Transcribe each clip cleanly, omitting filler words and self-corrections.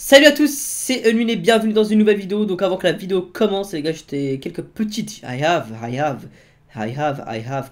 Salut à tous, c'est Unwin et bienvenue dans une nouvelle vidéo. Donc avant que la vidéo commence, les gars, j'ai quelques petites... I have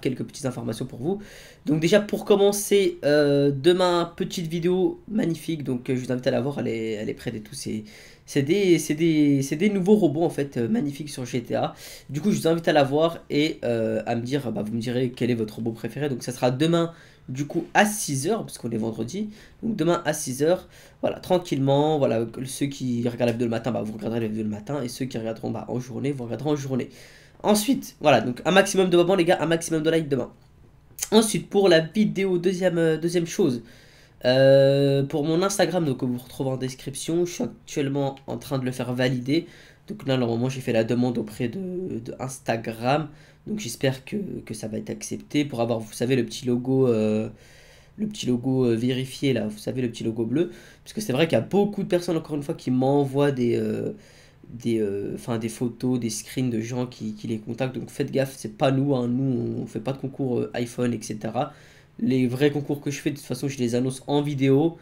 quelques petites informations pour vous. Donc déjà pour commencer, demain, petite vidéo magnifique. Donc je vous invite à la voir, elle est près de tous ces... C'est des nouveaux robots en fait, magnifiques sur GTA. Du coup je vous invite à la voir et à me dire, bah, vous me direz quel est votre robot préféré. Donc ça sera demain du coup à 6h, parce qu'on est vendredi. Donc demain à 6h, voilà, tranquillement. Voilà, ceux qui regardent la vidéo le matin, bah, vous regarderez la vidéo le matin. Et ceux qui regarderont bah, en journée, vous regarderez en journée. Ensuite, voilà, donc un maximum de moments les gars, un maximum de likes demain. Ensuite pour la vidéo, deuxième chose. Pour mon Instagram, donc vous retrouvez en description, je suis actuellement en train de le faire valider. Donc là, normalement, j'ai fait la demande auprès de Instagram. Donc j'espère que ça va être accepté pour avoir, vous savez, le petit logo vérifié là, vous savez, le petit logo bleu. Parce que c'est vrai qu'il y a beaucoup de personnes, encore une fois, qui m'envoient des photos, des screens de gens qui les contactent. Donc faites gaffe, c'est pas nous, hein. Nous, on fait pas de concours iPhone, etc. Les vrais concours que je fais, de toute façon, je les annonce en vidéo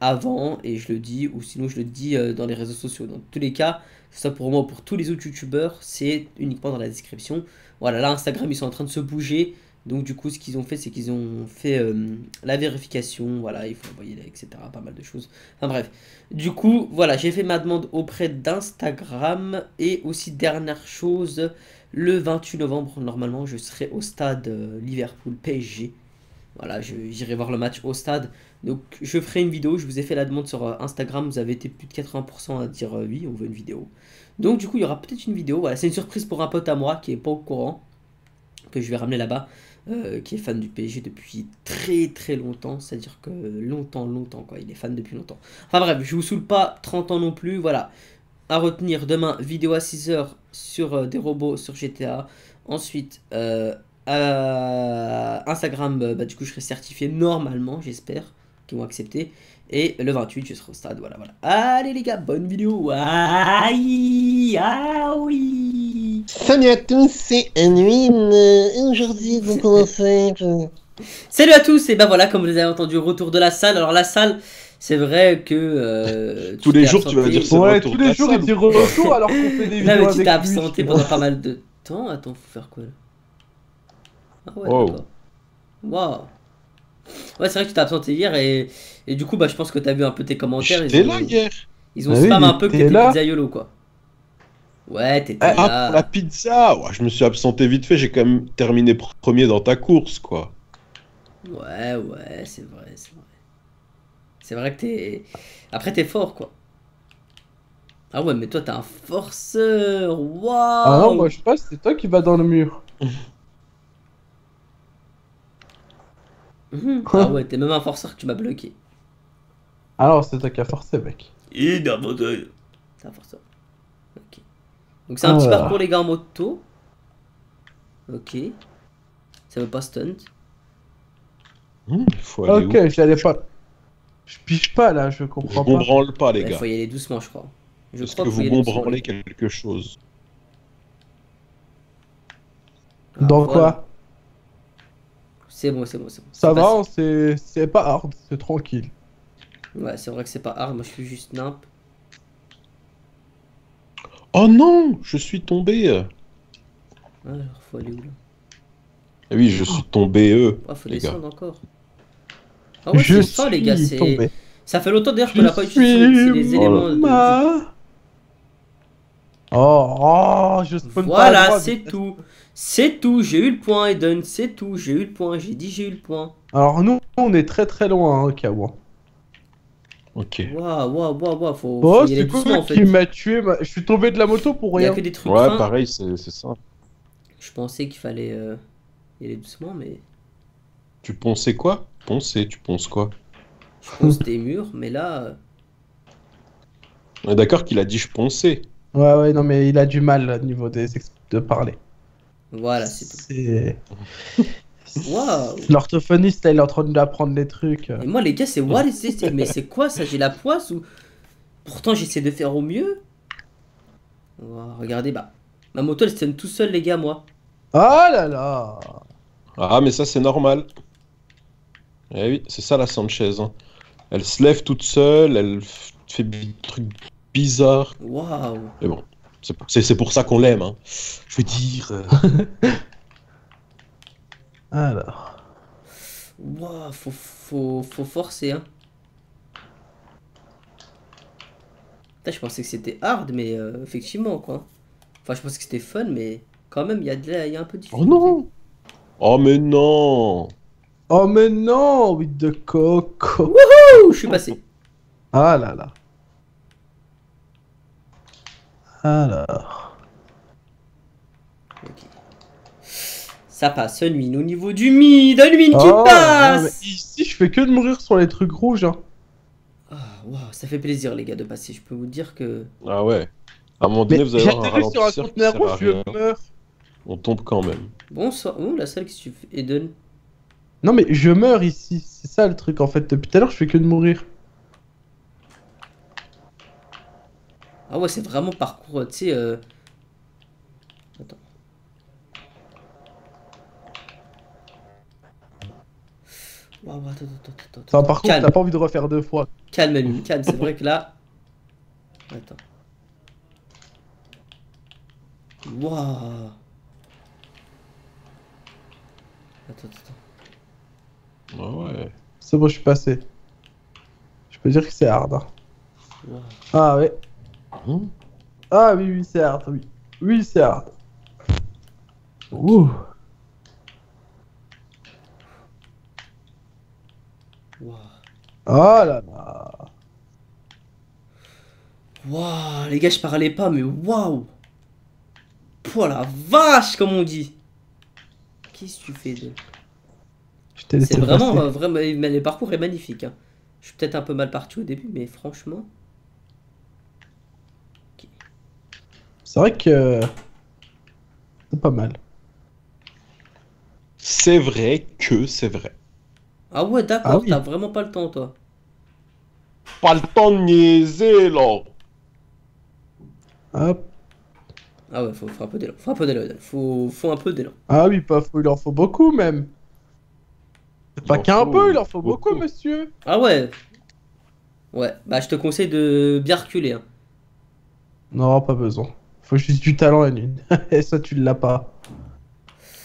avant et je le dis, ou sinon je le dis dans les réseaux sociaux. Dans tous les cas, ça pour moi, pour tous les autres youtubeurs, c'est uniquement dans la description. Voilà, là, Instagram, ils sont en train de se bouger. Donc, du coup, ce qu'ils ont fait, c'est qu'ils ont fait la vérification. Voilà, il faut envoyer, etc. Pas mal de choses. Enfin, bref. Du coup, voilà, j'ai fait ma demande auprès d'Instagram. Et aussi, dernière chose, le 28 novembre, normalement, je serai au stade Liverpool PSG. Voilà, j'irai voir le match au stade. Donc, je ferai une vidéo. Je vous ai fait la demande sur Instagram. Vous avez été plus de 80% à dire oui, on veut une vidéo. Donc, du coup, il y aura peut-être une vidéo. Voilà, c'est une surprise pour un pote à moi qui n'est pas au courant, que je vais ramener là-bas, qui est fan du PSG depuis très longtemps. C'est-à-dire que longtemps, quoi. Il est fan depuis longtemps. Enfin, bref, je vous saoule pas, 30 ans non plus. Voilà, à retenir demain, vidéo à 6h sur des robots sur GTA. Ensuite, Instagram, bah, du coup je serai certifié normalement, j'espère qu'ils vont accepter, et le 28 je serai au stade. Voilà, allez les gars, bonne vidéo. Aïe, aïe. Salut à tous, c'est Unwin et aujourd'hui vous commencez. Salut à tous, et ben voilà, comme vous avez entendu, retour de la salle. Alors la salle, c'est vrai que tous les jours tu vas dire ça, ouais, tous les jours il dit retour alors qu'on fait des vidéos avec lui. Non mais tu t'es absenté pendant pas mal de temps. Attends, faut faire quoi là? Ah ouais, wow. Wow. Ouais, c'est vrai que tu t'es absenté hier et du coup bah je pense que t'as vu un peu tes commentaires. J'étais là hier. Ils ont spam un peu que t'étais pizza yolo quoi. Ouais, t'étais là. Ah, la pizza. Ouais, je me suis absenté vite fait, j'ai quand même terminé premier dans ta course quoi. Ouais, c'est vrai, c'est vrai. C'est vrai que t'es... Après t'es fort quoi. Ah ouais, mais toi t'es un forceur. Waouh. Ah non, moi je passe, c'est toi qui vas dans le mur. Ah ouais, t'es même un forceur que tu m'as bloqué. Alors c'est toi qui a forcé mec. Il a monté. C'est un forceur. Ok. Donc c'est un petit parcours les gars en moto. Ok. Ça veut pas stunt. Ok, j'allais pas. Je pige pas là, je comprends pas. Je branle pas les gars. Il faut y aller doucement je crois. Est-ce que vous branlez quelque chose? Dans quoi? C'est bon, c'est bon, c'est bon. Ça va, c'est pas hard, c'est tranquille. Ouais, c'est vrai que c'est pas hard, moi je suis juste nimp. Oh non, je suis tombé. Alors, faut aller où là? Ah oui, je suis tombé Ah, faut descendre encore. Ah ouais, je sens les gars, c'est... Ça fait longtemps d'ailleurs qu'on l'a pas utilisé, c'est les éléments de... Oh, je spawn pas à droite. Voilà, c'est tout. C'est tout, j'ai eu le point Eden, c'est tout, j'ai eu le point, j'ai dit j'ai eu le point. Alors nous, on est très loin, hein, Kawa. Ok. Waouh, faut... Oh, c'est cool en fait. Qui m'a tué, bah, je suis tombé de la moto pour rien. Il y a que des trucs fins. Pareil, c'est ça. Je pensais qu'il fallait y aller doucement, mais... Tu pensais quoi? Tu penses quoi? Je pense des murs, mais là... On est d'accord qu'il a dit je pensais. Ouais, non mais il a du mal au niveau des de parler. Voilà, c'est tout. Waouh! L'orthophoniste, là, il est en train de lui apprendre des trucs. Et moi, les gars, c'est what is this? Mais c'est quoi ça? J'ai la poisse ou... Pourtant, j'essaie de faire au mieux. Wow, regardez, bah. Ma moto, elle se tient tout seul, les gars, moi. Oh là là! Ah, mais ça, c'est normal. Eh oui, c'est ça la Sanchez. Hein. Elle se lève toute seule, elle tu fais des trucs bizarres. Waouh. Mais bon, c'est pour ça qu'on l'aime, hein. Je veux dire... Alors... Waouh, faut forcer, hein. Putain, je pensais que c'était hard, mais effectivement, quoi. Enfin, je pensais que c'était fun, mais quand même, il y a un peu de difficulté. Oh non! Oh mais non! Oh mais non! With the coco! Wouhou! Je suis passé. Ah là là. Alors... Okay. Ça passe, Unwin, au niveau du mid, Unwin qui passe! Ici, je fais que de mourir sur les trucs rouges, hein. Ah, wow, ça fait plaisir, les gars, de passer. Je peux vous dire que... Ah ouais. À un moment donné, mais vous allez avoir un ralentisseur sur un conteneur rouge, je meurs. On tombe quand même. Bonsoir. Oh, la salle, qu'est-ce que tu fais, Eden? Non, mais je meurs ici. C'est ça, le truc, en fait. Depuis tout à l'heure, je fais que de mourir. Ah ouais, c'est vraiment parcours, tu sais... Attends. Waouh, attends. Enfin, par contre, t'as pas envie de refaire deux fois. Calme, lui, calme. C'est vrai que là... Attends. Waouh. Attends. Ah ouais. C'est bon, je suis passé. Je peux dire que c'est hard. Hein. Wow. Ah ouais. Mmh. Ah oui, c'est hard. Oui, c'est hard. Okay. Ouh. Wow. Oh là là. Waouh, les gars, je parlais pas, mais waouh. Oh la vache, comme on dit. Qu'est-ce que tu fais de... C'est vraiment, vraiment... Le parcours est magnifique, hein. Je suis peut-être un peu mal parti au début, mais franchement... Okay. C'est vrai que... C'est pas mal. C'est vrai que c'est vrai. Ah ouais, d'accord, ah oui. T'as vraiment pas le temps, toi. Pas le temps de niaiser, là. Hop. Ah ouais, faut un peu d'élan, faut un peu d'élan. Ah oui, il en faut beaucoup même. Pas qu'un peu, il en faut beaucoup, monsieur. Ah ouais. Ouais, bah je te conseille de bien reculer, hein. Non, pas besoin. Faut juste du talent à l'une. Et ça, tu l'as pas.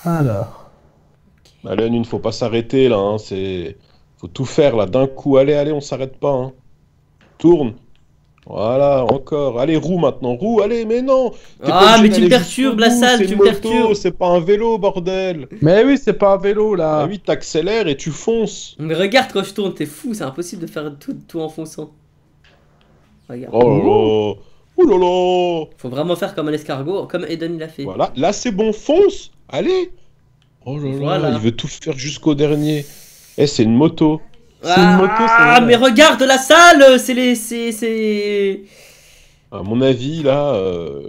Alors. Okay. Bah là, l'une, faut pas s'arrêter là, hein. C'est... Faut tout faire là, d'un coup. Allez, on s'arrête pas, hein. Tourne. Voilà, encore. Allez, roue maintenant, roue, allez, mais non. Ah, mais tu me perturbes, la salle, tu me perturbes. C'est pas un vélo, bordel. Mais oui, c'est pas un vélo, là. Ah oui, t'accélères et tu fonces. Mais regarde quand je tourne, t'es fou, c'est impossible de faire tout en fonçant. Regarde. Oh là là. Oh là là. Faut vraiment faire comme un escargot, comme Eden l'a fait. Voilà, là c'est bon, fonce, allez. Oh là voilà. Là, il veut tout faire jusqu'au dernier. Eh, c'est une moto. Ah, une moto, mais regarde la salle, c'est les... À mon avis, là,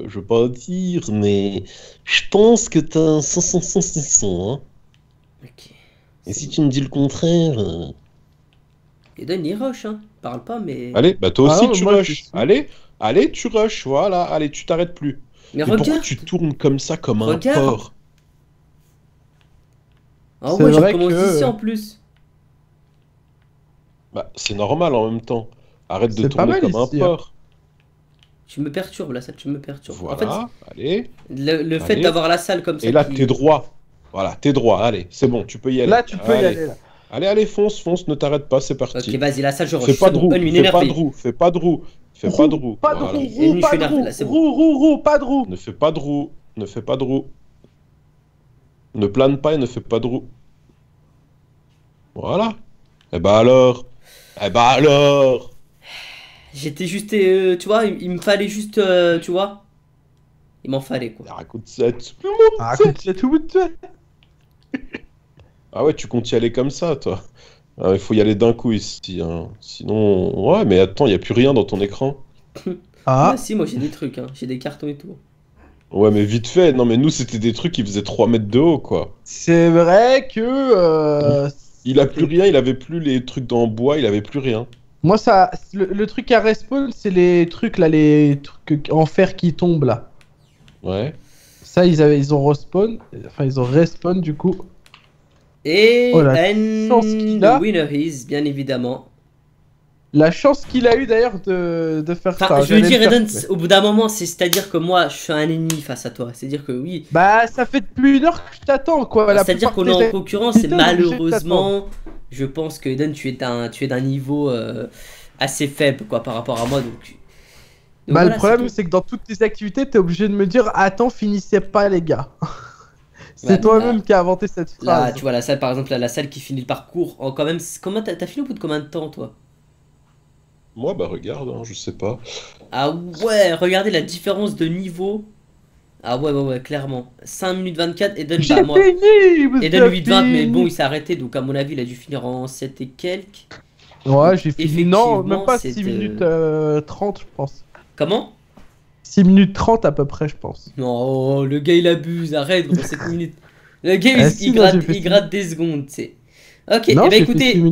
je vais pas dire, mais je pense que t'as un 500, 600, hein. Ok. Et si tu me dis le contraire... Eden, il rush, hein. Parle pas, mais... Allez, bah toi aussi, tu rushes. Allez, allez, tu rushes, voilà. Allez, tu t'arrêtes plus. Mais regarde. Pourquoi tu tournes comme ça, comme un porc? Ah ouais, je commence ici, en plus. Bah, c'est normal en même temps. Arrête de tourner comme un porc. Tu me perturbes, la salle, tu me perturbes. Voilà, en fait, allez. Le fait d'avoir la salle comme ça... Et là, t'es droit. Voilà, t'es droit, allez, c'est bon, tu peux y aller. Là, tu peux y aller, là. Allez, allez, fonce, fonce, ne t'arrête pas, c'est parti. Ok, vas-y, la salle, je refais. Fais pas de roue, fais pas de roue, fais pas de roue. Pas de roue, pas de roue, pas de roue. Ne fais pas de roue, ne fais pas de roue. Ne plane pas et ne fais pas de roue. Voilà. Et bah alors... Eh bah alors. J'étais juste, tu vois, il me fallait juste, tu vois, il m'en fallait quoi. Raconte ça, tout le monde. Raconte ça, tout le monde. Ah ouais, tu comptes y aller comme ça, toi. Ah, il faut y aller d'un coup ici, hein. Sinon, ouais, mais attends, il y a plus rien dans ton écran. Ah si, moi j'ai des trucs, hein. J'ai des cartons et tout. Ouais, mais vite fait. Non, mais nous c'était des trucs qui faisaient 3 mètres de haut, quoi. C'est vrai que. Il a plus rien, il avait plus les trucs dans le bois, il avait plus rien. Moi, ça, le truc à respawn, c'est les trucs là, les trucs en fer qui tombent là. Ouais. Ça, ils ont respawn, enfin, ils ont respawn du coup. Et oh, la chance qu'il a. The winner is, bien évidemment, La chance qu'il a eu d'ailleurs de faire ça. Je veux dire, Eden, au bout d'un moment, c'est-à-dire que moi, je suis un ennemi face à toi. C'est-à-dire que oui. Bah, ça fait depuis une heure que je t'attends, quoi. C'est-à-dire qu'on est en concurrence et malheureusement, je pense que Eden, tu es d'un niveau assez faible, quoi, par rapport à moi. Donc. Bah, le problème, c'est que dans toutes tes activités, t'es obligé de me dire, attends, finissez pas, les gars. C'est toi-même qui a inventé cette phrase. Là, tu vois la salle, par exemple, la salle qui finit le parcours en quand même. Comment t'as fini au bout de combien de temps, toi? Moi, bah regarde, hein, je sais pas. Ah ouais, regardez la différence de niveau. Ah ouais, ouais, clairement. 5 minutes 24, Eden, bah moi. Eden 8-20, mais bon, il s'est arrêté, donc à mon avis, il a dû finir en 7 et quelques. Ouais, j'ai fini. Non, même pas 6 minutes 30, je pense. Comment? 6 minutes 30 à peu près, je pense. Non, oh, le gars, il abuse, arrête, gros, 7 minutes. Le gars, il gratte des secondes, tu sais. Ok, et bah écoutez.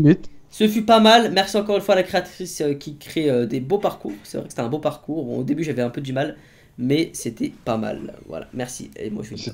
Ce fut pas mal, merci encore une fois à la créatrice qui crée des beaux parcours, c'est vrai que c'était un beau parcours, bon, au début j'avais un peu du mal, mais c'était pas mal, voilà, merci, et moi je suis